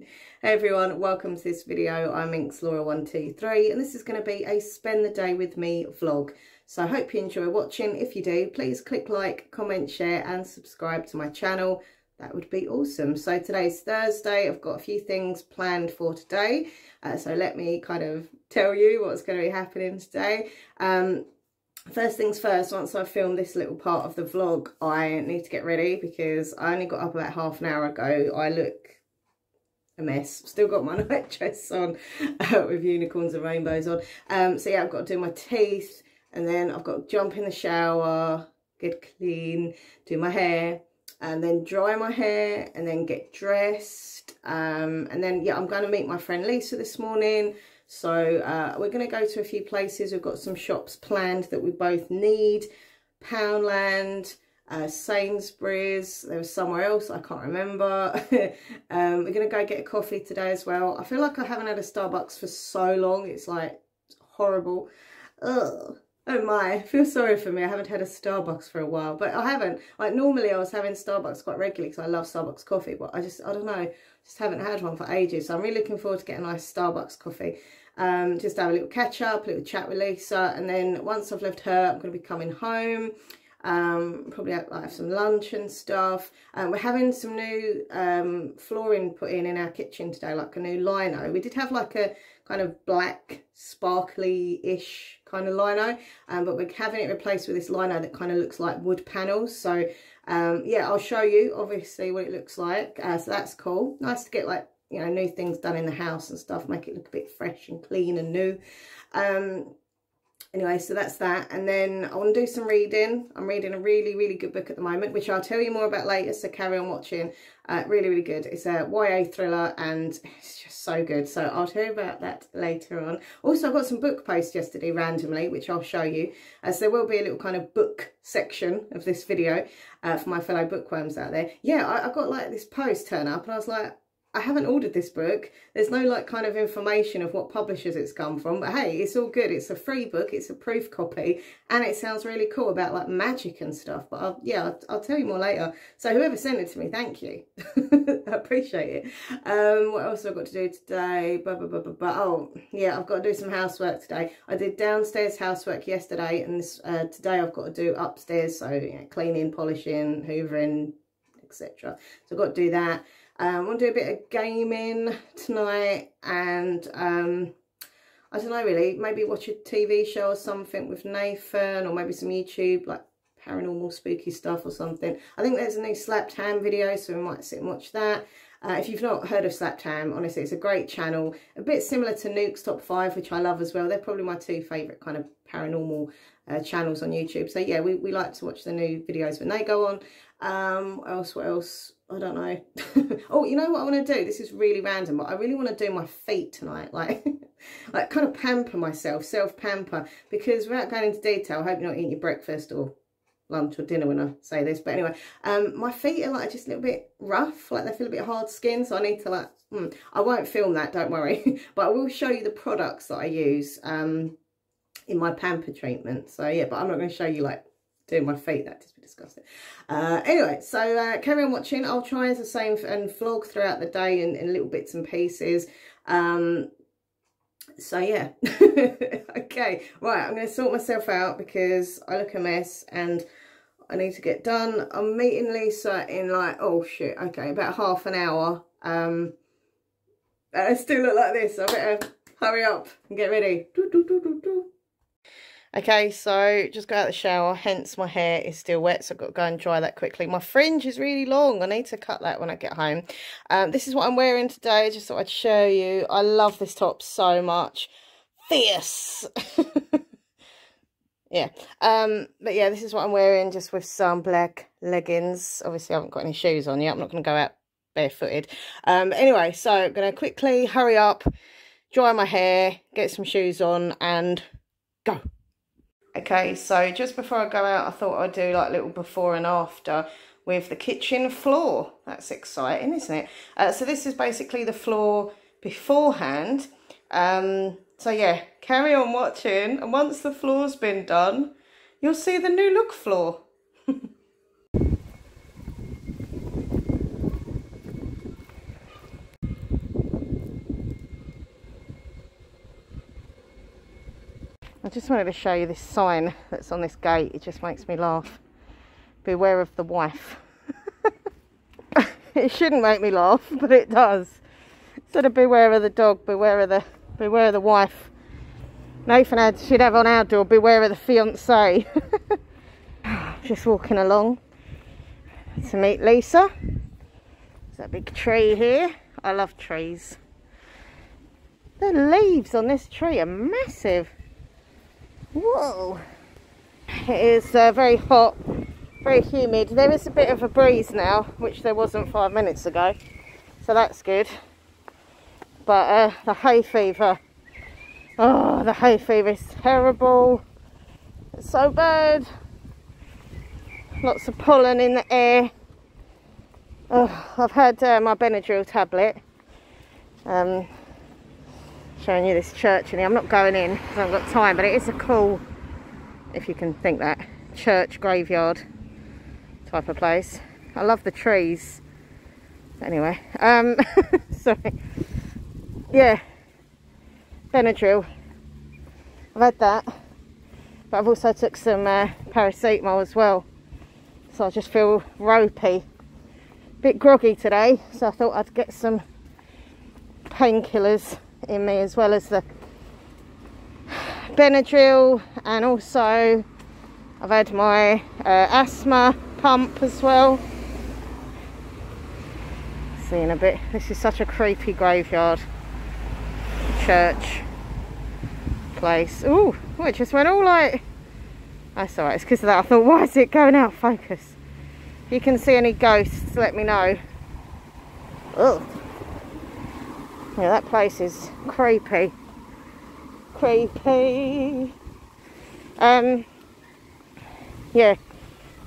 Hey everyone, welcome to this video. I'm InksLaura123 and this is going to be a spend the day with me vlog. So I hope you enjoy watching. If you do, please click like, comment, share and subscribe to my channel. That would be awesome. So today's Thursday. I've got a few things planned for today. So let me kind of tell you what's going to be happening today. First things first, once I've filmed this little part of the vlog, I need to get ready because I only got up about half an hour ago. I look a mess. Still got my night dress on with unicorns and rainbows on. So yeah, I've got to do my teeth and then I've got to jump in the shower, get clean, do my hair and then dry my hair and then get dressed. And then yeah, I'm going to meet my friend Lisa this morning. So we're going to go to a few places. We've got some shops planned that we both need. Poundland, Sainsbury's, there was somewhere else, I can't remember. We're going to go get a coffee today as well. I feel like I haven't had a Starbucks for so long. It's like horrible. Ugh. Oh my, I feel sorry for me. I haven't had a Starbucks for a while, but I haven't. Like normally I was having Starbucks quite regularly because I love Starbucks coffee, but I don't know, just haven't had one for ages. So I'm really looking forward to getting a nice Starbucks coffee. Just have a little catch up, a little chat with Lisa. And then once I've left her, I'm going to be coming home. Probably have some lunch and stuff. We're having some new flooring put in our kitchen today, like a new lino. We did have like a kind of black sparkly-ish kind of lino, but we're having it replaced with this lino that kind of looks like wood panels. So yeah, I'll show you obviously what it looks like. So that's cool. Nice to get like, you know, new things done in the house and stuff, make it look a bit fresh and clean and new. Anyway, so that's that. And then I want to do some reading. I'm reading a really, really good book at the moment, which I'll tell you more about later, so carry on watching. Really, really good. It's a YA thriller and it's just so good. So I'll tell you about that later on. Also, I got some book posts yesterday randomly, which I'll show you. So there will be a little kind of book section of this video for my fellow bookworms out there. Yeah, I got like this post turn up and I was like, I haven't ordered this book. There's no like kind of information of what publishers it's come from, but hey, it's all good. It's a free book, it's a proof copy, and it sounds really cool about like magic and stuff. But I'll tell you more later. So whoever sent it to me, thank you. I appreciate it. What else have I got to do today? Oh yeah, I've got to do some housework today. I did downstairs housework yesterday, and this today I've got to do upstairs. So you know, cleaning, polishing, hoovering, etc. So I've got to do that. I want to do a bit of gaming tonight and I don't know really, maybe watch a TV show or something with Nathan, or maybe some YouTube, like paranormal spooky stuff or something. I think there's a new Slapped Ham video, so we might sit and watch that. If you've not heard of Slapped Ham, honestly, it's a great channel. A bit similar to Nuke's Top 5, which I love as well. They're probably my two favourite kind of paranormal channels on YouTube. So yeah, we like to watch the new videos when they go on. What else? I don't know. Oh, you know what I want to do? This is really random, but I really want to do my feet tonight. Like, like kind of pamper myself, self-pamper. Because without going into detail, I hope you're not eating your breakfast or lunch or dinner when I say this. But anyway, my feet are like just a little bit rough. Like they feel a bit hard skin. So I need to like, I won't film that, don't worry. But I will show you the products that I use in my pamper treatment. So yeah, but I'm not going to show you like doing my feet, that just be disgusting. Anyway, so carry on watching. I'll try as the same and vlog throughout the day in little bits and pieces. So yeah. Okay, right, I'm gonna sort myself out because I look a mess and I need to get done. I'm meeting Lisa in like, oh shit, okay, about half an hour. I still look like this, so I better hurry up and get ready. Okay, so just got out of the shower, hence my hair is still wet, so I've got to go and dry that quickly. My fringe is really long. I need to cut that when I get home. This is what I'm wearing today. Just thought I'd show you. I love this top so much. Fierce! Yeah. But yeah, this is what I'm wearing, just with some black leggings. Obviously, I haven't got any shoes on yet. I'm not going to go out barefooted. Anyway, so I'm going to quickly hurry up, dry my hair, get some shoes on, and go. Okay, so just before I go out, I thought I'd do like a little before and after with the kitchen floor. That's exciting, isn't it? So this is basically the floor beforehand. So yeah, carry on watching. And once the floor's been done, you'll see the new look floor. I just wanted to show you this sign that's on this gate. It just makes me laugh. Beware of the wife. It shouldn't make me laugh, but it does. Sort of beware of the dog, beware of the wife. Nathan should have on our door, beware of the fiancé. Just walking along to meet Lisa. There's a big tree here. I love trees. The leaves on this tree are massive. Whoa. It is very hot, very humid. There is a bit of a breeze now, which there wasn't 5 minutes ago, so that's good. But the hay fever, oh, the hay fever is terrible. It's so bad. Lots of pollen in the air. Oh, I've had my Benadryl tablet. Showing you this church in here. I'm not going in because I haven't got time, but it is a cool, if you can think that, church graveyard type of place. I love the trees. Anyway, sorry. Yeah, Benadryl. I've had that, but I've also took some paracetamol as well. So I just feel ropey, bit groggy today. So I thought I'd get some painkillers in me, as well as the Benadryl, and also I've had my asthma pump as well. See in a bit. This is such a creepy graveyard church place. Oh, it just went all like, that's alright, it's because of that. I thought, why is it going out of focus? If you can see any ghosts, let me know. Oh. Yeah, that place is creepy. Creepy. Yeah,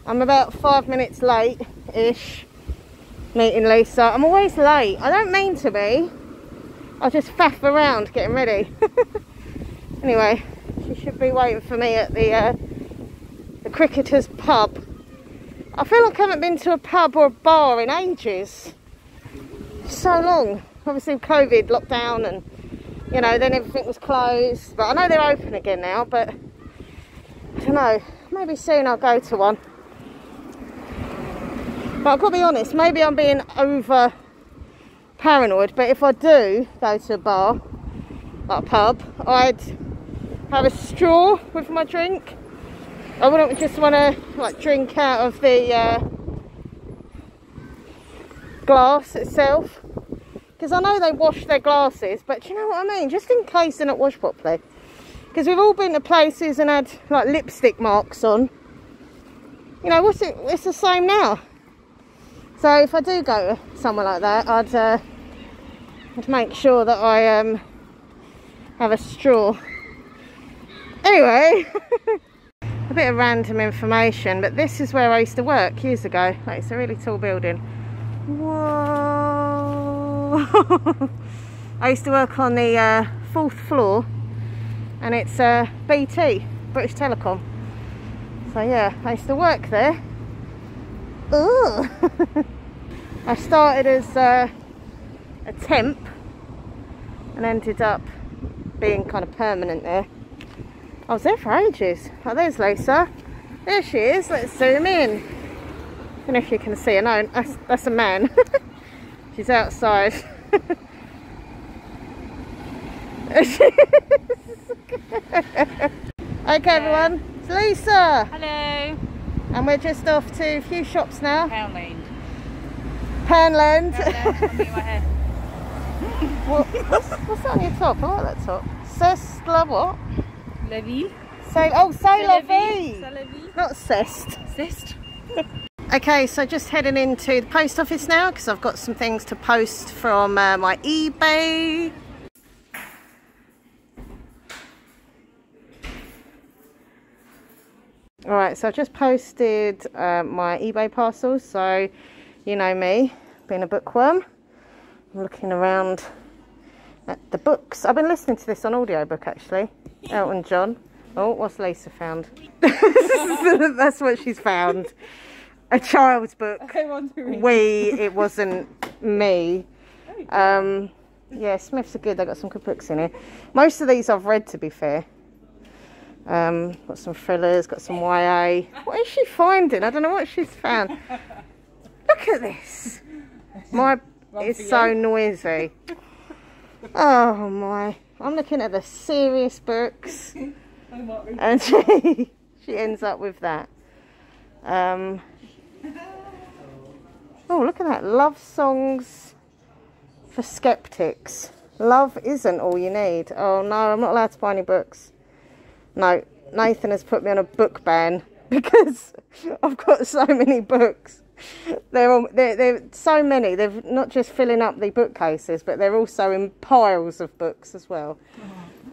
I'm about 5 minutes late-ish meeting Lisa. I'm always late. I don't mean to be. I just faff around getting ready. Anyway, she should be waiting for me at the Cricketers pub. I feel like I haven't been to a pub or a bar in ages. So long. Obviously COVID lockdown, and you know, then everything was closed, but I know they're open again now, but I don't know, maybe soon I'll go to one. But I've got to be honest, maybe I'm being over paranoid, but if I do go to a bar, like a pub, I'd have a straw with my drink. I wouldn't just want to like drink out of the glass itself. Because I know they wash their glasses, but do you know what I mean? Just in case they're not washed properly. Because we've all been to places and had like lipstick marks on. You know, what's it? It's the same now. So if I do go to somewhere like that, I'd make sure that I have a straw. Anyway, a bit of random information, but this is where I used to work years ago. Like, it's a really tall building. Whoa. I used to work on the 4th floor, and it's BT, British Telecom. So yeah, I used to work there. Ooh. I started as a temp and ended up being kind of permanent there. I was there for ages. Oh, there's Lisa. There she is. Let's zoom in. I don't know if you can see her. No, that's a man. She's outside. Okay, everyone, it's Lisa. Hello. And we're just off to a few shops now. Poundland. Poundland. Poundland. I'm in my head. What's that on your top? I like that top. C'est la what? La vie. Say, oh, c'est la vie. C'est la vie. Not cest. Cest. Okay, so just heading into the post office now because I've got some things to post from my eBay. Alright, so I've just posted my eBay parcels, so you know me, being a bookworm. I'm looking around at the books. I've been listening to this on audiobook actually, Elton John. Oh, what's Lisa found? That's what she's found. A child's book. It wasn't me. Yeah, Smiths are good. They've got some good books in here. Most of these I've read, to be fair. Got some thrillers, got some YA. What is she finding? I don't know what she's found. Look at this. My it's so noisy. Oh my. I'm looking at the serious books. And she ends up with that. Oh, look at that. Love songs for skeptics. Love isn't all you need. Oh no, I'm not allowed to buy any books. No, Nathan has put me on a book ban because I've got so many books. They're so many. They're not just filling up the bookcases, but they're also in piles of books as well.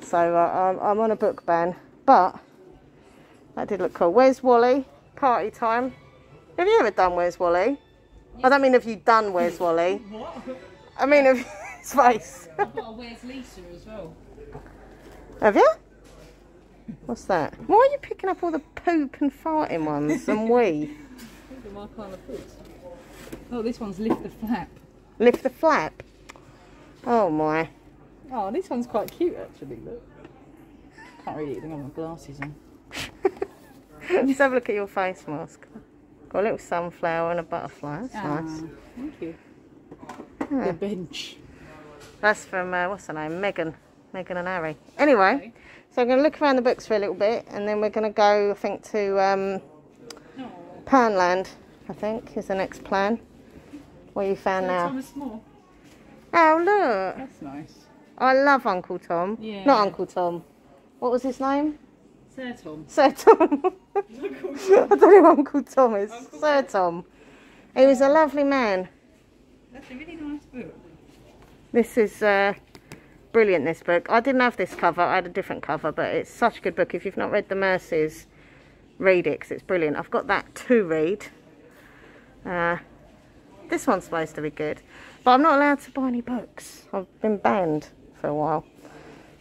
So I'm on a book ban. But that did look cool. Where's Wally? Party time. Have you ever done Where's Wally? Yes. I don't mean have you done Where's Wally. What? I mean have his face. I've got a Where's Lisa as well. Have you? What's that? Why are you picking up all the poop and farting ones and wee? My kind of food. Oh, this one's lift the flap. Lift the flap? Oh my. Oh, this one's quite cute actually, look. Can't really eat them with my glasses on. Just have a look at your face mask. Got a little sunflower and a butterfly. That's nice. Thank you. Yeah. The bench. That's from, what's her name? Megan. Megan and Harry. Anyway, okay. So I'm going to look around the books for a little bit and then we're going to go, I think, to Poundland, I think, is the next plan. What you found now? Thomas More. Oh, look. That's nice. I love Uncle Tom. Yeah. Not Uncle Tom. What was his name? Sir Tom. Sir Tom. Uncle Tom. I don't know who Uncle Tom is. Uncle Sir Tom. He was a lovely man. That's a really nice book. This is brilliant, this book. I didn't have this cover. I had a different cover, but it's such a good book. If you've not read The Mercies, read it because it's brilliant. I've got that to read. This one's supposed to be good, but I'm not allowed to buy any books. I've been banned for a while.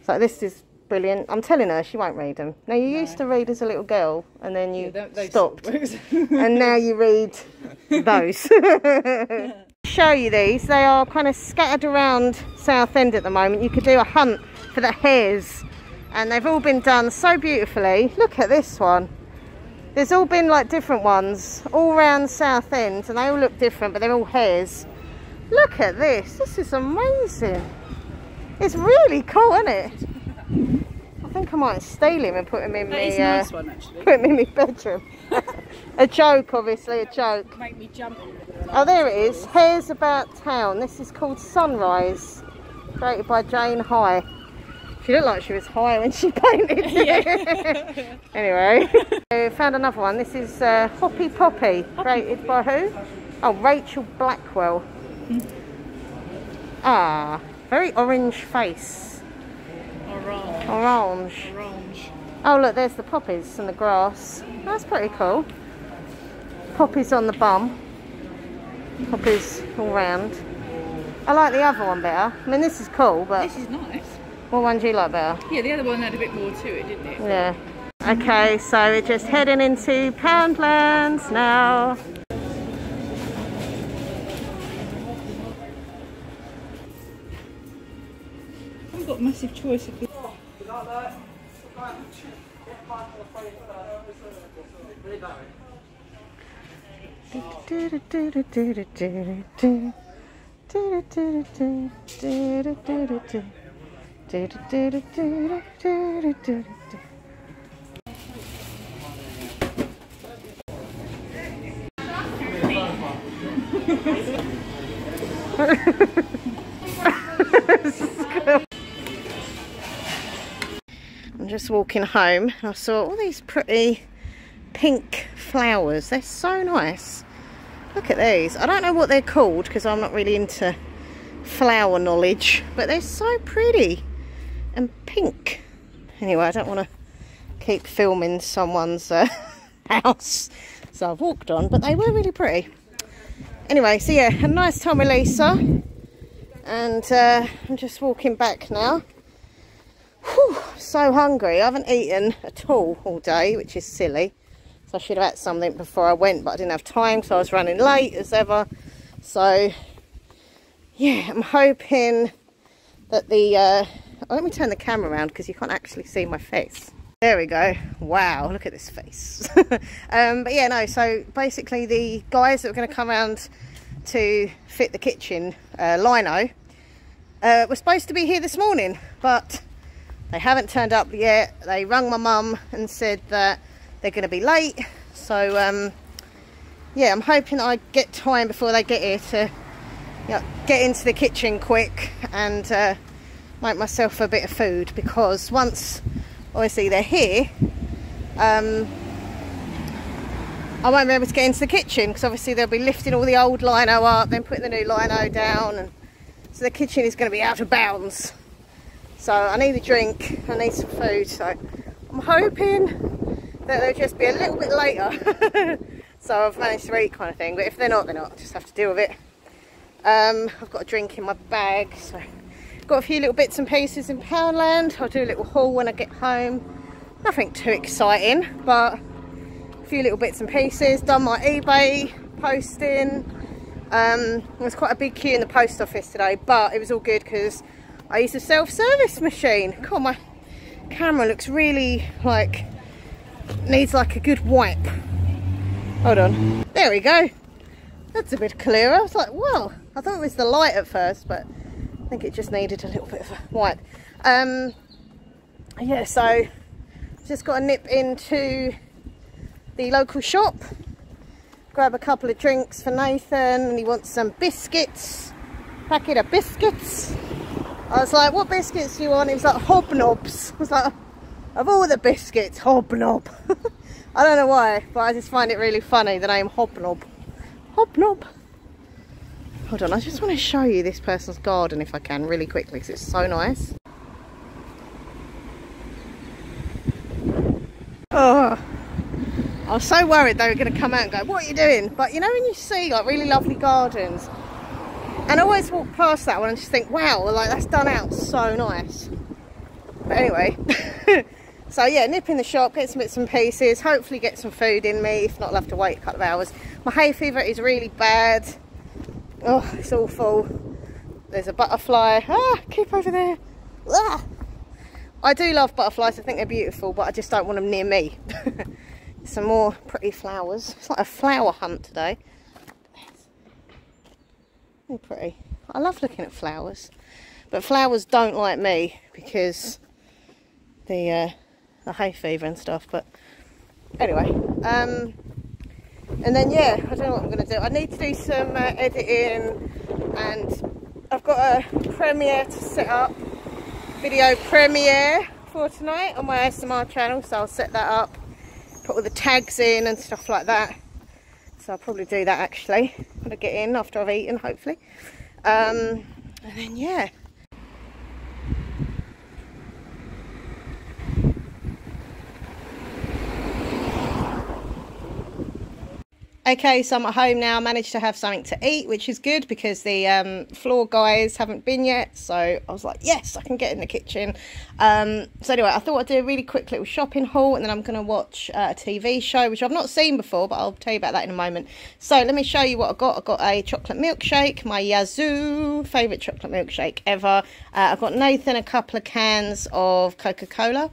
So this is brilliant. I'm telling her she won't read them. Now you used to read as a little girl and then you stopped and now you read those. Show you these. They are kind of scattered around Southend at the moment. You could do a hunt for the hares and they've all been done so beautifully. Look at this one. There's all been like different ones all round Southend and they all look different, but they're all hares. Look at this. This is amazing. It's really cool, isn't it? I think I might steal him and put him in my nice bedroom. A joke, obviously, a joke. Make me jump. Oh, there it is. Hares About Town. This is called Sunrise, created by Jane High. She looked like she was high when she painted it. Anyway, I found another one. This is Hoppy Poppy, created by who? Oh, Rachel Blackwell. Ah, very orange face. Orange. Orange. Orange. Oh, look, there's the poppies and the grass. That's pretty cool. Poppies on the bum. Poppies all round. I like the other one better. I mean, this is cool, but... This is nice. What one do you like better? Yeah, the other one had a bit more to it, didn't it? Yeah. Okay, so we're just heading into Poundland now. I've got massive choice of this. I'm just walking home and I saw all these pretty pink flowers. They're so nice. Look at these. I don't know what they're called because I'm not really into flower knowledge, but they're so pretty. And pink. Anyway, I don't want to keep filming someone's house, so I've walked on, but they were really pretty. Anyway, so yeah, a nice time with Lisa, and I'm just walking back now. Whew, so hungry. I haven't eaten at all day, which is silly. So I should have had something before I went, but I didn't have time, so I was running late as ever. So yeah, I'm hoping that the let me turn the camera around because you can't actually see my face. There we go. Wow, look at this face. But yeah, no, so basically the guys that were going to come around to fit the kitchen lino were supposed to be here this morning, but they haven't turned up yet. They rung my mum and said that they're going to be late, so yeah, I'm hoping I get time before they get here to, you know, get into the kitchen quick and make myself a bit of food, because once obviously they're here, I won't be able to get into the kitchen, because obviously they'll be lifting all the old lino up, then putting the new lino down, and so the kitchen is going to be out of bounds. So I need a drink, I need some food, so I'm hoping that they'll just be a little bit later. So I've managed to eat, kind of thing, but if they're not, they're not. I just have to deal with it. I've got a drink in my bag, so got a few little bits and pieces in Poundland. I'll do a little haul when I get home. Nothing too exciting, but a few little bits and pieces. Done my eBay posting. There was quite a big queue in the post office today, but it was all good because I used a self-service machine. God, my camera looks really like, needs like a good wipe. Hold on. There we go. That's a bit clearer. I was like, whoa. I thought it was the light at first, but I think it just needed a little bit of a wipe. Yeah, so just got to nip into the local shop, grab a couple of drinks for Nathan, and he wants some biscuits, packet of biscuits. I was like, what biscuits do you want? He was like, Hobnobs. I was like, of all the biscuits, Hobnob. I don't know why, but I just find it really funny, the name Hobnob. Hobnob. Hold on, I just want to show you this person's garden if I can, really quickly, because it's so nice. Oh, I was so worried they were going to come out and go, what are you doing? But you know when you see like really lovely gardens, and I always walk past that one and just think, wow, like that's done out so nice. But anyway, so yeah, nip in the shop, get some bits and pieces, hopefully get some food in me, if not I'll have to wait a couple of hours. My hay fever is really bad. Oh, it's awful. There's a butterfly. Ah, keep over there. Ah. I do love butterflies. I think they're beautiful, but I just don't want them near me. Some more pretty flowers. It's like a flower hunt today. They're pretty. I love looking at flowers, but flowers don't like me because the hay fever and stuff. But anyway, and then yeah, I don't know what I'm going to do. I need to do some editing, and I've got a premiere to set up, video premiere for tonight on my ASMR channel, so I'll set that up, put all the tags in and stuff like that, so I'll probably do that actually when I get in after I've eaten, hopefully. And then yeah. Okay, so I'm at home now. I managed to have something to eat, which is good because the floor guys haven't been yet. So I was like, yes, I can get in the kitchen. So anyway, I thought I'd do a really quick little shopping haul, and then I'm going to watch a TV show, which I've not seen before, but I'll tell you about that in a moment. So let me show you what I got. I got a chocolate milkshake, my Yazoo, favourite chocolate milkshake ever. I've got Nathan a couple of cans of Coca-Cola.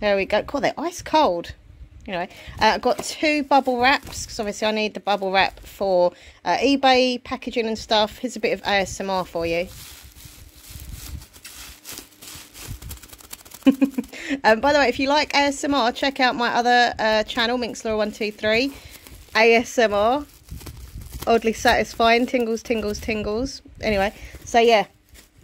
There we go. God, they're ice cold. Anyway, I've got two bubble wraps, because obviously I need the bubble wrap for eBay packaging and stuff. Here's a bit of ASMR for you. By the way, if you like ASMR, check out my other channel, minxlaw123, ASMR, oddly satisfying, tingles, tingles, tingles. Anyway, so yeah.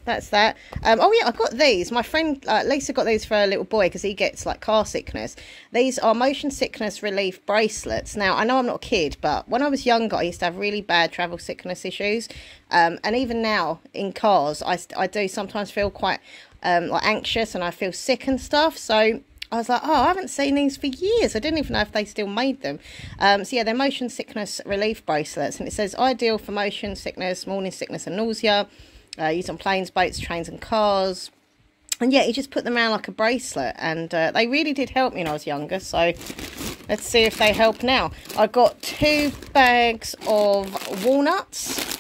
That's that. Oh yeah, I got these. My friend Lisa got these for her little boy because he gets like car sickness. These are motion sickness relief bracelets. Now I know I'm not a kid, but when I was younger I used to have really bad travel sickness issues, and even now in cars I do sometimes feel quite like anxious, and I feel sick and stuff. So I was like, oh, I haven't seen these for years. I didn't even know if they still made them. So yeah, they're motion sickness relief bracelets, and it says ideal for motion sickness, morning sickness and nausea. Used on planes, boats, trains and cars. And yeah, he just put them around like a bracelet, and they really did help me when I was younger, so let's see if they help now. I got two bags of walnuts,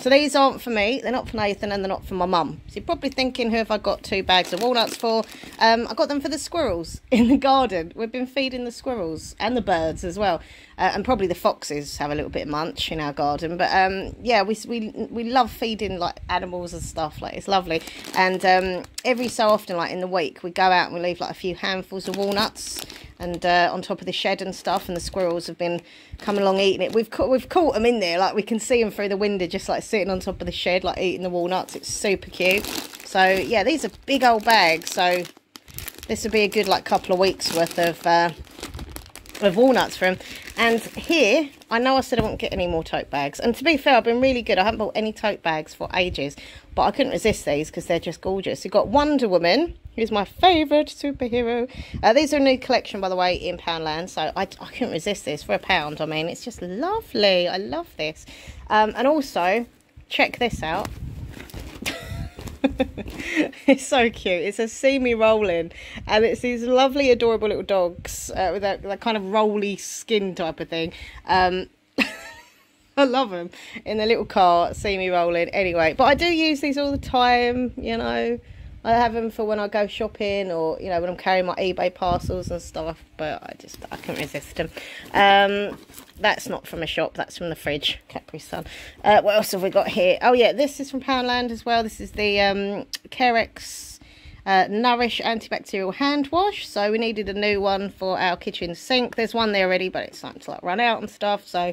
So these aren't for me, they're not for Nathan, and they're not for my mum. So you're probably thinking, who have I got 2 bags of walnuts for? I got them for the squirrels in the garden. We've been feeding the squirrels and the birds as well. And probably the foxes have a little bit of munch in our garden. But yeah, we love feeding like animals and stuff, like it's lovely. And every so often, like in the week, we go out and we leave like a few handfuls of walnuts and on top of the shed and stuff, and the squirrels have been coming along eating it. We've caught them in there, like we can see them through the window, just like sitting on top of the shed, like eating the walnuts. It's super cute. So yeah, these are big old bags, so this would be a good like couple of weeks worth of walnuts for him. And here, I know I said I won't get any more tote bags, and to be fair, I've been really good. I haven't bought any tote bags for ages, but I couldn't resist these because they're just gorgeous. You've got Wonder Woman, who's my favourite superhero. These are a new collection, by the way, in Poundland, so I couldn't resist this for £1. I mean, it's just lovely. I love this. And also, check this out. It's so cute. It says "See Me Rolling," and it's these lovely adorable little dogs with that kind of rolly skin type of thing. I love them in the little car, "See Me Rolling." Anyway, but I do use these all the time, you know. I have them for when I go shopping, or you know, when I'm carrying my eBay parcels and stuff, but I can't resist them. That's not from a shop, that's from the fridge. Capri Sun. What else have we got here? Oh yeah, this is from Poundland as well. This is the Carex Nourish Antibacterial Hand Wash. So we needed a new one for our kitchen sink. There's one there already, but it's starting to like run out and stuff, so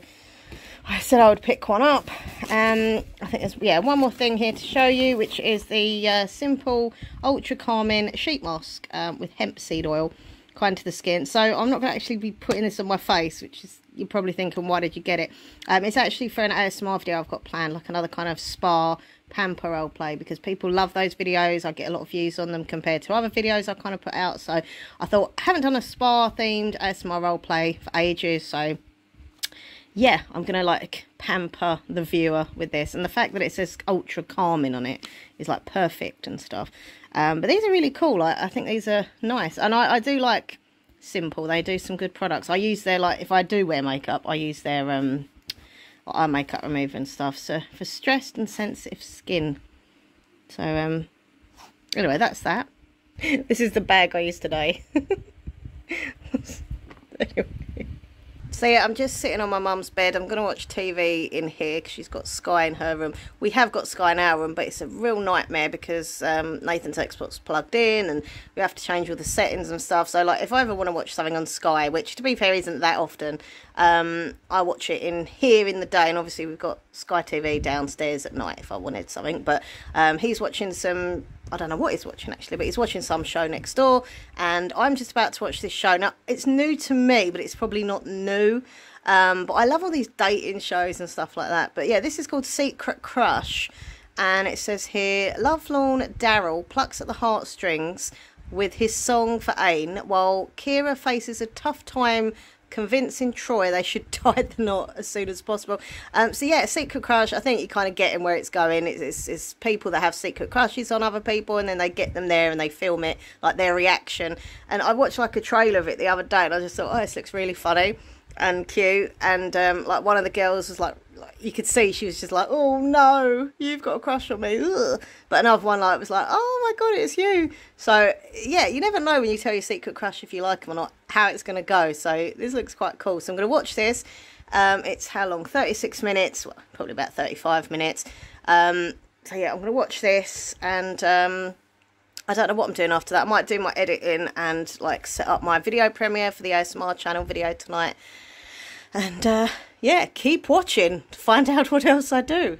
I said I would pick one up. I think there's, yeah, one more thing here to show you, which is the Simple Ultra Calming Sheet Mask with hemp seed oil, kind to the skin. So I'm not going to actually be putting this on my face, which is, you're probably thinking, why did you get it? It's actually for an ASMR video I've got planned, like another kind of spa pamper role play, because people love those videos. I get a lot of views on them compared to other videos I kind of put out. So I thought, I haven't done a spa themed ASMR role play for ages, so yeah, I'm gonna like pamper the viewer with this, and the fact that it says ultra calming on it is like perfect and stuff. But these are really cool. I think these are nice, and I do like Simple. They do some good products. I use their, like if I do wear makeup, I use their eye makeup remover and stuff, so for stressed and sensitive skin. So anyway, that's that. This is the bag I used today. Anyway. So yeah, I'm just sitting on my mum's bed. I'm going to watch TV in here because she's got Sky in her room. We have got Sky in our room, but it's a real nightmare because Nathan's Xbox plugged in and we have to change all the settings and stuff. So like if I ever want to watch something on Sky, which to be fair isn't that often, I watch it in here in the day, and obviously we've got Sky TV downstairs at night if I wanted something. But he's watching some, I don't know what he's watching actually, but he's watching some show next door, and I'm just about to watch this show. Now, it's new to me, but it's probably not new, but I love all these dating shows and stuff like that. But yeah, this is called Secret Crush, and it says here, lovelorn Daryl plucks at the heartstrings with his song for Aine, while Kira faces a tough time convincing Troy they should tie the knot as soon as possible. So yeah, Secret Crush, I think you're kind of getting where it's going. It's people that have secret crushes on other people, and then they get them there and they film it, like their reaction. And I watched like a trailer of it the other day, and I just thought, oh, this looks really funny and cute. And like one of the girls was like you could see she was just like, oh no, you've got a crush on me. Ugh. But another one like was like, oh my god, it's you. So yeah, you never know when you tell your secret crush if you like them or not how it's going to go. So this looks quite cool, so I'm going to watch this. It's how long, 36 minutes, well, probably about 35 minutes. So yeah, I'm going to watch this, and I don't know what I'm doing after that. I might do my editing and like set up my video premiere for the ASMR channel video tonight. And yeah, keep watching to find out what else I do.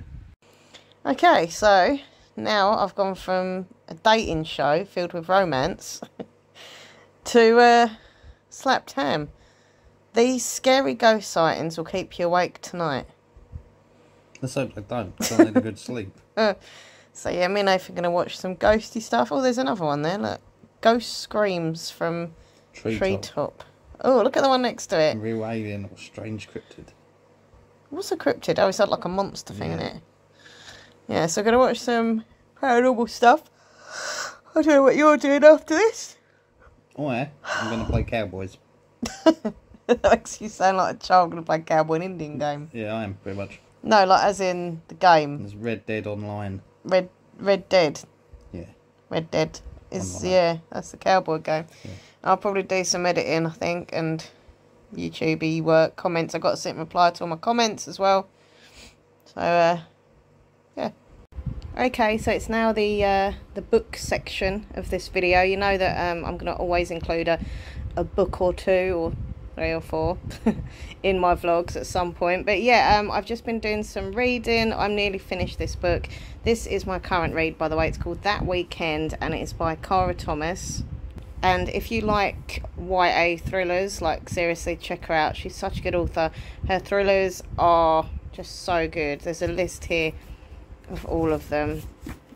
Okay, so now I've gone from a dating show filled with romance to Slapped Ham. These scary ghost sightings will keep you awake tonight. Let's hope they don't, because I need a good sleep. So yeah, me and Nathan are going to watch some ghosty stuff. Oh, there's another one there, look. Ghost Screams from Treetop. Oh, look at the one next to it. Rewaving or strange cryptid. What's a cryptid? Oh, it's had like a monster thing in it. Yeah, so I'm going to watch some paranormal stuff. I don't know what you're doing after this. Oh yeah, I'm going to play Cowboys. That makes you sound like a child going to play Cowboy and Indian game. Yeah, I am, pretty much. No, like as in the game. There's Red Dead Online. Red Dead. Yeah. Red Dead is Online. Yeah, that's the cowboy game. Yeah. I'll probably do some editing, I think, and YouTubey work, comments. I've got to sit and reply to all my comments as well. So yeah. Okay, so it's now the book section of this video. You know that I'm gonna always include a book or two or three or four in my vlogs at some point, but yeah, I've just been doing some reading. I'm nearly finished this book. This is my current read, by the way. It's called That Weekend and it is by Kara Thomas. And if you like YA thrillers, like, seriously, check her out. She's such a good author. Her thrillers are just so good. There's a list here of all of them.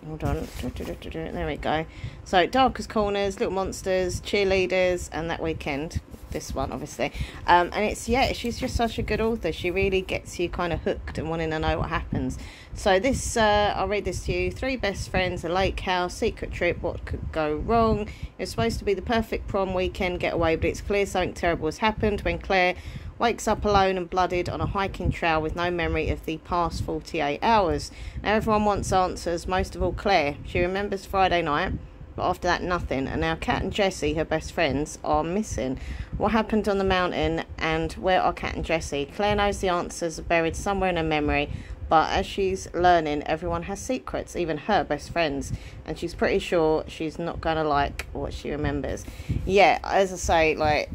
Hold on, there we go. So Darkest Corners, Little Monsters, Cheerleaders, and That Weekend, this one obviously. And it's, yeah, she's just such a good author. She really gets you kind of hooked and wanting to know what happens. So this, I'll read this to you. Three best friends, a lake house, secret trip, what could go wrong. It's supposed to be the perfect prom weekend getaway, but it's clear something terrible has happened when Claire wakes up alone and bloodied on a hiking trail with no memory of the past 48 hours. Now everyone wants answers, most of all Claire. She remembers Friday night, but after that nothing, and now Kat and Jessie, her best friends, are missing. What happened on the mountain and where are Kat and Jessie? Claire knows the answers are buried somewhere in her memory, but as she's learning, everyone has secrets, even her best friends, and she's pretty sure she's not gonna like what she remembers. Yeah, as I say, like,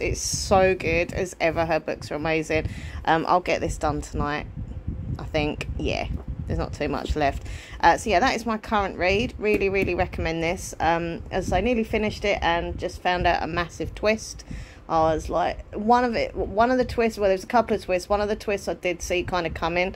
it's so good as ever. Her books are amazing. I'll get this done tonight, I think. Yeah, there's not too much left. So yeah, that is my current read. Really, really recommend this. As I nearly finished it and just found out a massive twist. I was like, one of the twists, well, there's a couple of twists. One of the twists I did see kind of coming.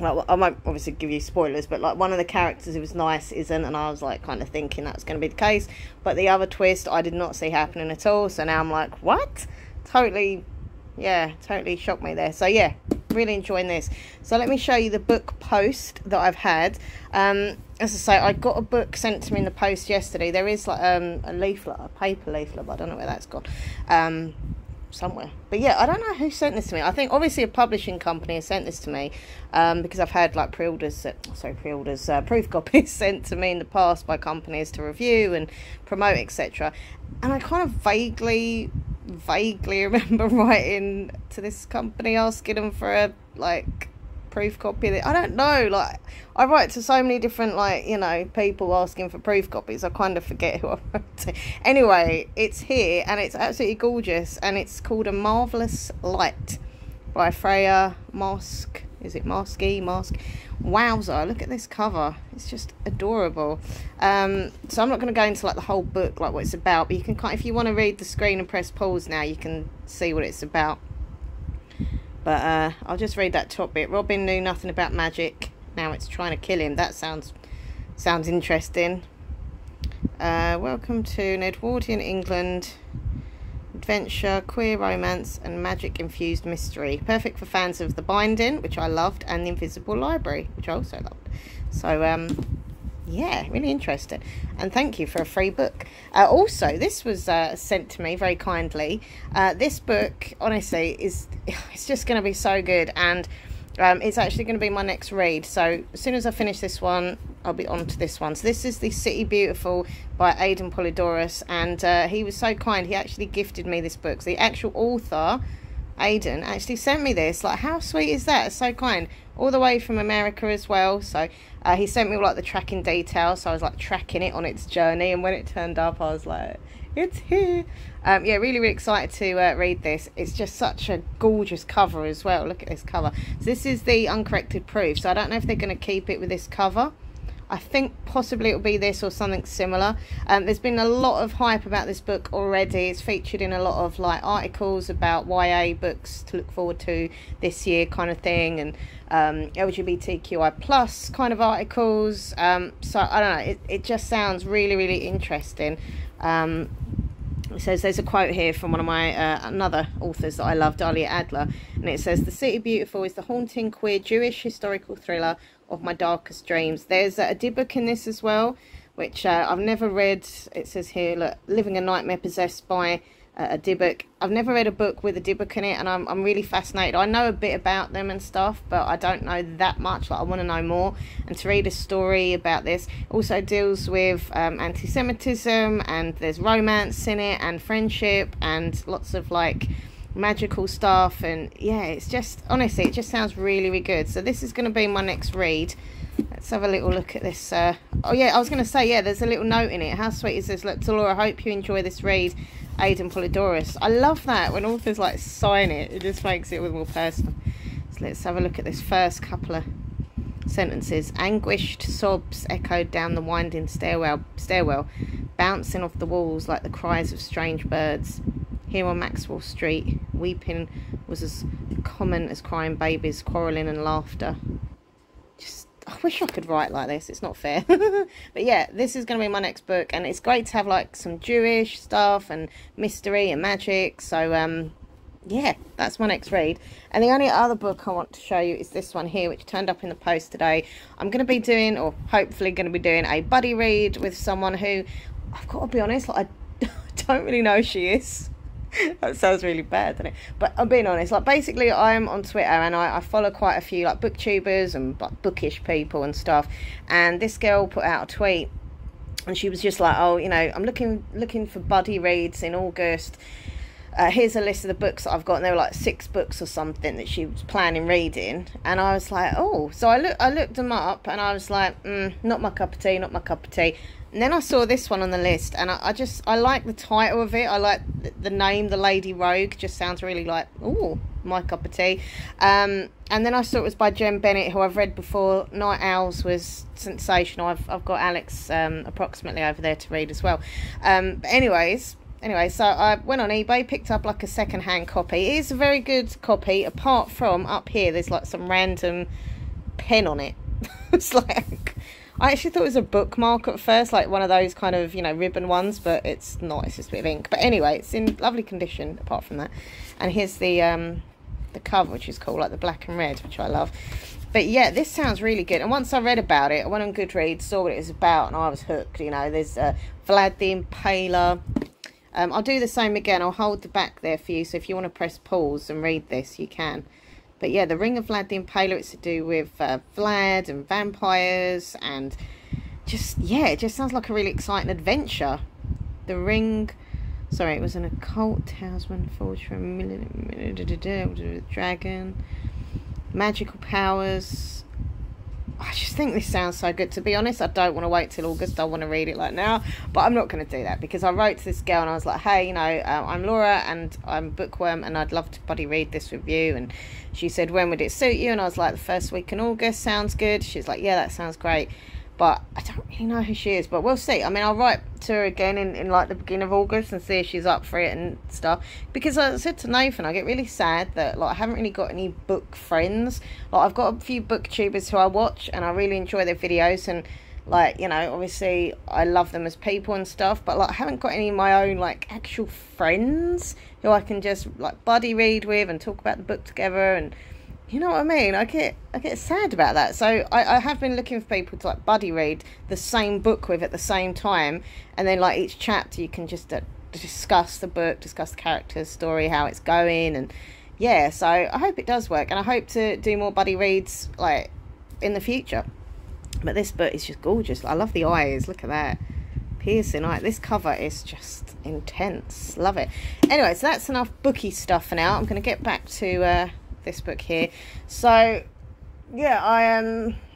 Well, I won't obviously give you spoilers, but like, one of the characters who was nice isn't, and I was like kind of thinking that's going to be the case. But the other twist I did not see happening at all. So now I'm like, what? Totally, yeah, totally shocked me there. So yeah, really enjoying this. So let me show you the book post that I've had. As I say, I got a book sent to me in the post yesterday. There is like a leaflet, a paper leaflet, but I don't know where that's gone, somewhere. But yeah, I don't know who sent this to me. I think obviously a publishing company has sent this to me, because I've had like proof copies sent to me in the past by companies to review and promote, etc. And I kind of vaguely remember writing to this company asking them for a like proof copy of it. I don't know, like, I write to so many different, like, you know, people asking for proof copies. I kind of forget who I wrote to. Anyway, it's here and it's absolutely gorgeous, and it's called A Marvelous Light by Freya Mask. Is it Marsky? Mask. Wowza, look at this cover. It's just adorable. So I'm not going to go into like the whole book, like what it's about, but you can, if you want to read the screen and press pause now, you can see what it's about. But I'll just read that top bit. Robin knew nothing about magic. Now it's trying to kill him. That sounds interesting. Welcome to an Edwardian England. Adventure, queer romance, and magic-infused mystery. Perfect for fans of The Binding, which I loved, and The Invisible Library, which I also loved. So, yeah, really interesting. And thank you for a free book. Also, this was sent to me very kindly. This book, honestly, it's just going to be so good, and it's actually going to be my next read. So as soon as I finish this one, I'll be on to this one. So this is The City Beautiful by Aden Polydoros, and he was so kind, he actually gifted me this book. So the actual author, Aden, actually sent me this. Like, how sweet is that? It's so kind, all the way from America as well. So he sent me all, like, the tracking details, so I was like tracking it on its journey, and when it turned up I was like, it's here. Yeah, really, really excited to read this. It's just such a gorgeous cover as well. Look at this cover. So this is the uncorrected proof, so I don't know if they're going to keep it with this cover. I think possibly it'll be this or something similar. There's been a lot of hype about this book already. It's featured in a lot of like articles about YA books to look forward to this year, kind of thing, and LGBTQI plus kind of articles. So I don't know, it just sounds really, really interesting. It says, there's a quote here from one of my another authors that I love, Dahlia Adler, and it says, "The City Beautiful is the haunting queer Jewish historical thriller of my darkest dreams." There's a D-book in this as well, which I've never read. It says here, look, "Living a Nightmare Possessed by a dibbock. I've never read a book with a dibbock in it, and I'm really fascinated. I know a bit about them and stuff, but I don't know that much. Like, I want to know more, and to read a story about this. Also deals with anti-Semitism, and there's romance in it, and friendship, and lots of like magical stuff, and yeah, it's just, honestly, it just sounds really, really good. So this is going to be my next read. Let's have a little look at this. Oh yeah, I was going to say, yeah, there's a little note in it. How sweet is this? Look, to Laura, hope you enjoy this read. Aden Polydoros. I love that when authors like sign it, it just makes it more personal. So let's have a look at this first couple of sentences. Anguished sobs echoed down the winding stairwell, bouncing off the walls like the cries of strange birds. Here on Maxwell Street, weeping was as common as crying babies, quarrelling and laughter. Just, I wish I could write like this. It's not fair. But yeah, this is going to be my next book, and it's great to have like some Jewish stuff and mystery and magic. So yeah, that's my next read. And the only other book I want to show you is this one here, which turned up in the post today. I'm going to be doing, or hopefully going to be doing, a buddy read with someone who, I've got to be honest, like, I don't really know who she is. That sounds really bad, doesn't it? But I'm being honest, like, basically I'm on Twitter, and I follow quite a few like booktubers and like bookish people and stuff, and this girl put out a tweet, and she was just like, oh, you know, I'm looking for buddy reads in August. Here's a list of the books that I've got, and there were like 6 books or something that she was planning reading, and I was like, oh. So I looked them up, and I was like, not my cup of tea, not my cup of tea. And then I saw this one on the list, and I like the title of it. I like the name, The Lady Rogue, just sounds really like, ooh, my cup of tea. And then I saw it was by Jen Bennett, who I've read before. Night Owls was sensational. I've got Alex approximately over there to read as well. But anyway, so I went on eBay, picked up like a second-hand copy. It is a very good copy, apart from up here, there's like some random pen on it. It's like, I actually thought it was a bookmark at first, like one of those kind of, you know, ribbon ones, but it's not, it's just a bit of ink. But anyway, it's in lovely condition, apart from that. And here's the cover, which is cool, like the black and red, which I love. But yeah, this sounds really good. And once I read about it, I went on Goodreads, saw what it was about, and I was hooked, you know. There's Vlad the Impaler. I'll do the same again. I'll hold the back there for you, so if you want to press pause and read this, you can. But yeah, The Ring of Vlad the Impaler, it's to do with Vlad and vampires, and just, yeah, it just sounds like a really exciting adventure. The Ring, sorry, it was an occult talisman forged from a dragon, magical powers. I just think this sounds so good. To be honest, I don't want to wait till August. I want to read it like now, but I'm not going to do that, because I wrote to this girl and I was like, hey, you know, I'm Laura and I'm Bookworm, and I'd love to buddy read this with you. And she said, when would it suit you? And I was like, the first week in August sounds good. She's like, yeah, that sounds great. But I don't really know who she is, but we'll see. I mean, I'll write to her again in like the beginning of August and see if she's up for it and stuff. Because I said to Nathan, I get really sad that, like, I haven't really got any book friends. Like, I've got a few booktubers who I watch, and I really enjoy their videos, and like, you know, obviously I love them as people and stuff, but like, I haven't got any of my own like actual friends who I can just like buddy read with and talk about the book together. And you know what I mean? I get sad about that. So I have been looking for people to like buddy read the same book with at the same time, and then like each chapter you can just discuss the book, discuss the character's story, how it's going, and yeah. So I hope it does work, and I hope to do more buddy reads like in the future. But this book is just gorgeous. I love the eyes. Look at that. Piercing, like, this cover is just intense. Love it. Anyway, so that's enough booky stuff for now. I'm going to get back to this book here. So yeah,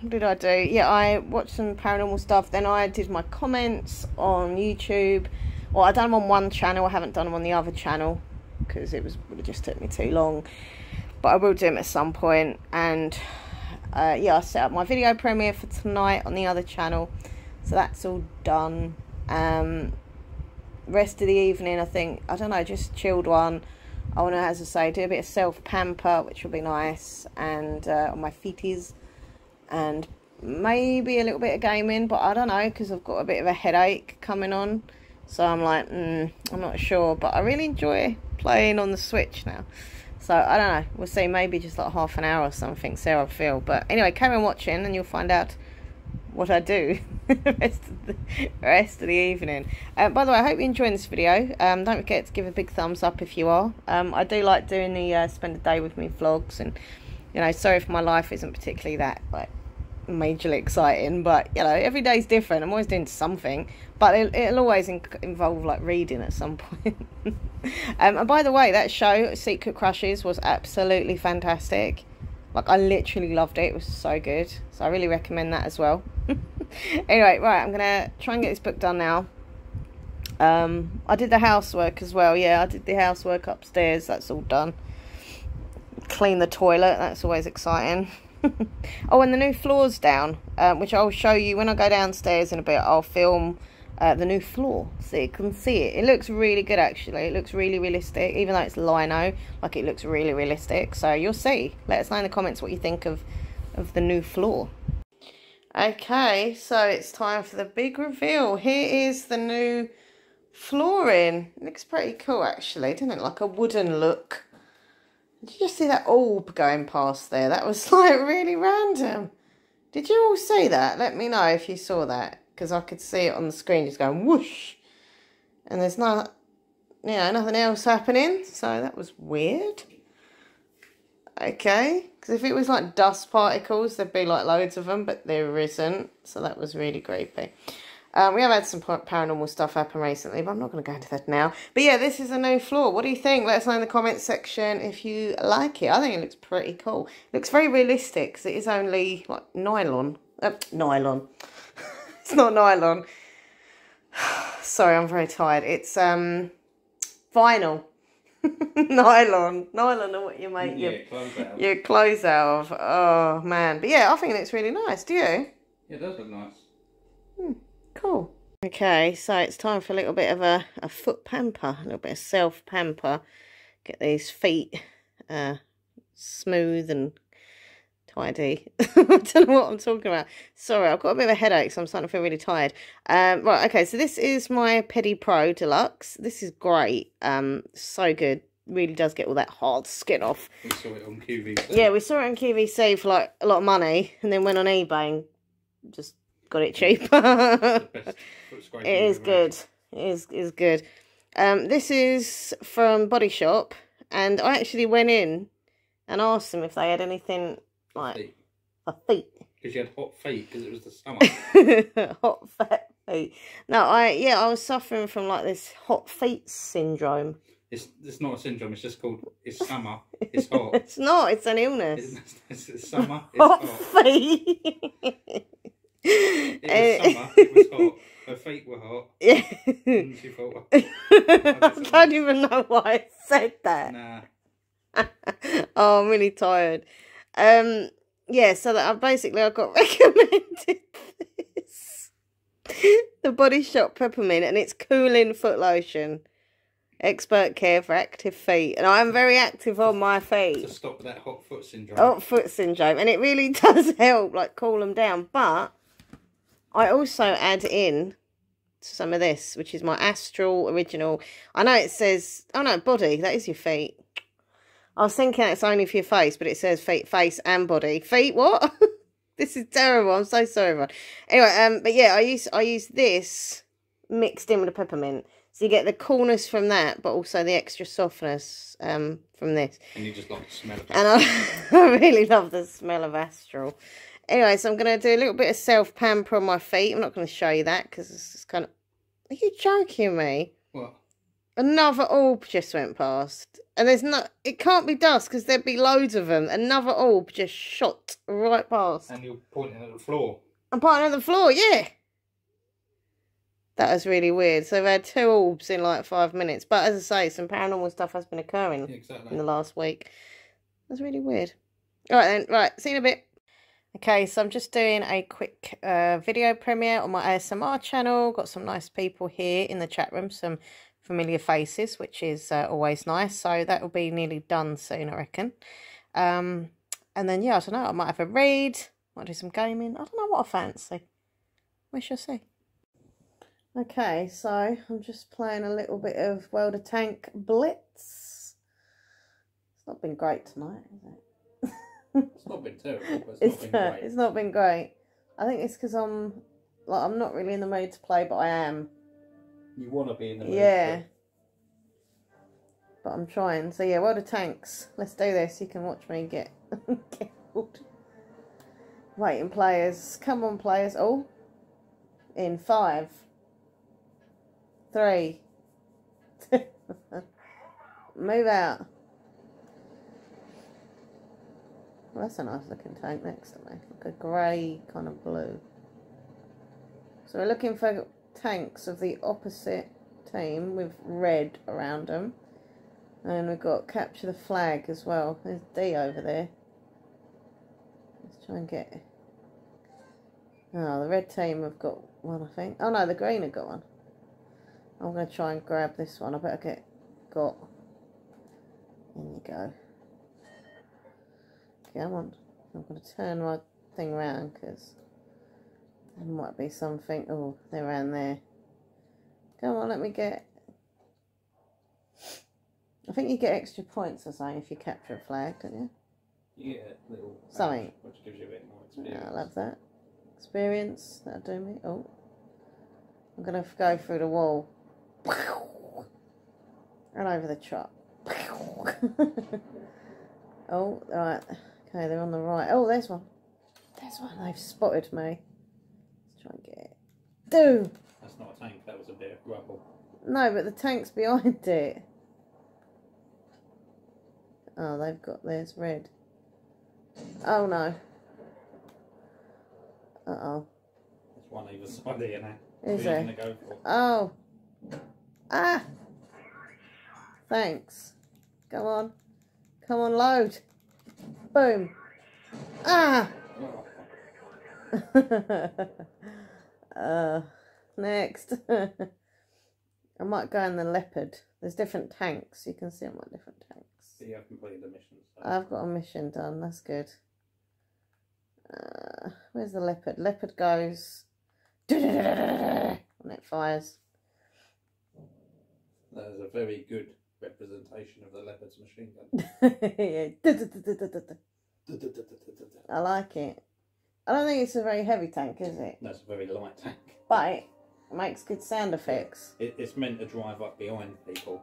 what did I do? Yeah, I watched some paranormal stuff, then I did my comments on YouTube. Well, I done them on one channel, I haven't done them on the other channel because it just took me too long, but I will do them at some point. And yeah, I set up my video premiere for tonight on the other channel, so that's all done. Rest of the evening, I think, I don't know, just chilled one. I want to, as I say, do a bit of self-pamper, which will be nice, and on my feeties, and maybe a little bit of gaming, but I don't know, because I've got a bit of a headache coming on, so I'm like, I'm not sure, but I really enjoy playing on the Switch now, so I don't know, we'll see, maybe just like half an hour or something, see how I feel. But anyway, carry on watching, and you'll find out what I do the rest of the evening. By the way, I hope you're enjoying this video. Don't forget to give a big thumbs up if you are. I do like doing the spend a day with me vlogs, and you know, sorry if my life isn't particularly that like majorly exciting, but you know, every day's different. I'm always doing something, but it'll always involve like reading at some point. And by the way, that show Secret Crushes was absolutely fantastic. Like, I literally loved it. It was so good. So I really recommend that as well. Anyway, right, I'm gonna try and get this book done now. I did the housework as well. Yeah, I did the housework upstairs. That's all done. Clean the toilet. That's always exciting. Oh, and the new floor's down, which I'll show you when I go downstairs in a bit. I'll film the new floor so you can see it. It looks really good, actually. It looks really realistic, even though it's lino. Like, it looks really realistic, so you'll see. Let us know in the comments what you think of the new floor. Okay, so it's time for the big reveal. Here is the new flooring. It looks pretty cool, actually, doesn't it? Like a wooden look. Did you just see that orb going past there? That was like really random. Did you all see that? Let me know if you saw that, because I could see it on the screen just going whoosh, and there's not, you know, nothing else happening. So that was weird. Okay, because if it was like dust particles, there'd be like loads of them, but there isn't. So that was really creepy. We have had some paranormal stuff happen recently, but I'm not going to go into that now. But yeah, this is a new floor. What do you think? Let us know in the comments section if you like it. I think it looks pretty cool. It looks very realistic because it is only like nylon. It's not nylon. Sorry, I'm very tired. It's vinyl. Nylon are what you make your clothes out of. Oh man, but yeah, I think it looks really nice. Do you? Yeah, it does look nice. Cool. Okay, so it's time for a little bit of a foot pamper, a little bit of self pamper. Get these feet smooth and tidy. I don't know what I'm talking about. Sorry, I've got a bit of a headache, so I'm starting to feel really tired. Right, okay, so this is my Pedi Pro Deluxe. This is great. So good. Really does get all that hard skin off. We saw it on QVC. Yeah, we saw it on QVC for like a lot of money, and then went on eBay and just got it cheaper. It is good. It is good. This is from Body Shop, and I actually went in and asked them if they had anything like for feet. Because you had hot feet, because it was the summer. Hot fat feet. No, I was suffering from like this hot feet syndrome. It's not a syndrome. It's just called. It's summer. It's hot. It's not. It's an illness. It's summer. It's hot feet. It was summer, it was hot, her feet were hot. Yeah. And she thought, I don't even know why I said that. Nah. Oh, I'm really tired. Yeah, so that I got recommended this. The Body Shop Peppermint, and it's cooling foot lotion. Expert care for active feet, and I'm very active on my feet. To stop that hot foot syndrome. Hot foot syndrome, and it really does help, like cool them down, but I also add in some of this, which is my Astral Original. I know it says, oh no, body, that is your feet. I was thinking it's only for your face, but it says feet, face and body. Feet, what? This is terrible. I'm so sorry, everyone. Anyway, but yeah, I use this mixed in with the peppermint. So you get the coolness from that, but also the extra softness from this. And you just love the smell of Astral. And I really love the smell of Astral. Anyway, so I'm going to do a little bit of self-pamper on my feet. I'm not going to show you that because it's just kind of... Are you joking me? What? Another orb just went past. And there's no... It can't be dust because there'd be loads of them. Another orb just shot right past. And you're pointing at the floor. I'm pointing at the floor, yeah. That was really weird. So we had two orbs in like 5 minutes. But as I say, some paranormal stuff has been occurring in the last week. That's really weird. All right then. Right. See you in a bit. Okay, so I'm just doing a quick video premiere on my ASMR channel. Got some nice people here in the chat room, some familiar faces, which is always nice. So that will be nearly done soon, I reckon. And then, yeah, I don't know, I might have a read, might do some gaming. I don't know what I fancy. We shall see. Okay, so I'm just playing a little bit of World of Tank Blitz. It's not been great tonight, has it? It's not been terrible, but it's not been great. It's not been great. I think it's because I'm like, I'm not really in the mood to play, but I am. You want to be in the mood. Yeah. But I'm trying. So yeah, World of Tanks. Let's do this. You can watch me get killed. Waiting, players. Come on, players. All in 5, 3, 2. Move out. Well, that's a nice looking tank next to me. Like a grey kind of blue. So we're looking for tanks of the opposite team with red around them. And we've got capture the flag as well. There's D over there. Let's try and get... Oh, the red team have got one, I think. Oh no, the green have got one. I'm going to try and grab this one. I better get got. There you go. Okay, I'm going to turn my thing round because there might be something. Oh, they're around there. Come on, let me get... I think you get extra points or something if you capture a flag, don't you? You get a little badge, something, which gives you a bit more experience. Yeah, I love that. Experience, that'll do me. Oh, I'm going to go through the wall. And over the truck. Oh, right. Okay, they're on the right. Oh, there's one. There's one. They've spotted me. Let's try and get it. Dude! That's not a tank, that was a bit of rubble. No, but the tank's behind it. Oh, they've got theirs red. Oh no. Uh oh. There's one either side there now. Is there? Gonna go for? Oh. Ah. Thanks. Come on. Come on, load. Boom. Ah. Next. I might go in the leopard. There's different tanks. You can see I'm on different tanks. So you have completed the mission. So. I've got a mission done, that's good. Where's the leopard? Leopard goes... and it fires. That is a very good representation of the leopard's machine gun. Yeah. I like it. I don't think it's a very heavy tank, is it? No, it's a very light tank. But it makes good sound effects. It's meant to drive up behind people.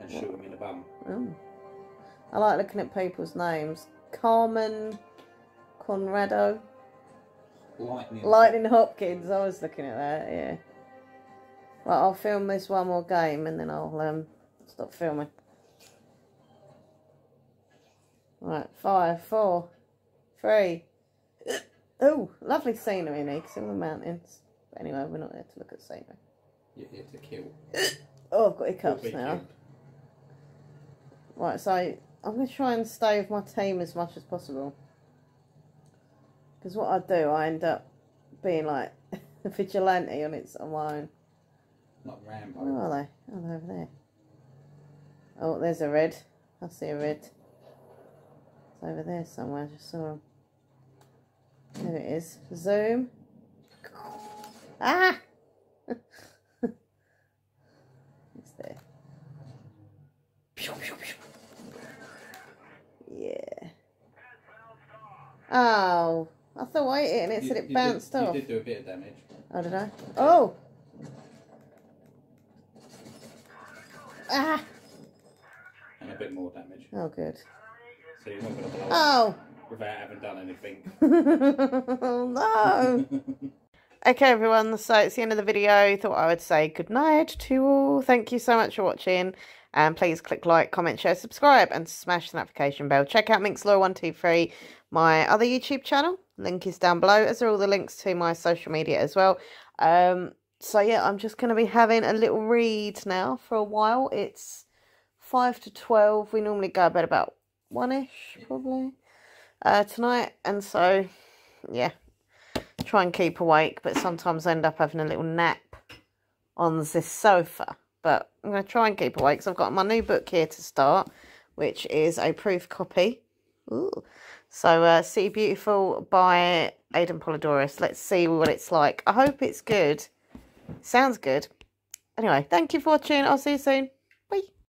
And shoot them in the bum. Oh. I like looking at people's names. Carmen Conrado. Lightning Hopkins. I was looking at that, yeah. Right, I'll film this one more game and then I'll stop filming. Right, 5, 4, 3. Oh, lovely scenery in here because in the mountains. But anyway, we're not there to look at scenery. You're here to kill. Oh, I've got hiccups now. Killed. Right, so I'm going to try and stay with my team as much as possible. Because what I do, I end up being like a vigilante on my own. Not Rambo. Where are they? Oh, they're over there. Oh, there's a red. I see a red. It's over there somewhere. I just saw him. There it is. Zoom. Ah! It's there. Yeah. Oh, I thought I hit it and it said it bounced off. You did do a bit of damage. Oh, did I? Oh! Ah! And a bit more damage. Oh, good. So you're not going to blow oh. without having done anything. Oh, no! Okay, everyone, so it's the end of the video. Thought I would say goodnight to you all. Thank you so much for watching. And please click like, comment, share, subscribe, and smash the notification bell. Check out MinxLaw123, my other YouTube channel. Link is down below, as are all the links to my social media as well. So, yeah, I'm just going to be having a little read now for a while. It's 5 to 12. We normally go to bed about 1-ish, probably, tonight. And so, yeah, try and keep awake. But sometimes I end up having a little nap on this sofa. But I'm going to try and keep awake because I've got my new book here to start, which is a proof copy. Ooh. So, City Beautiful by Aden Polydoros. Let's see what it's like. I hope it's good. Sounds good. Anyway, thank you for watching. I'll see you soon.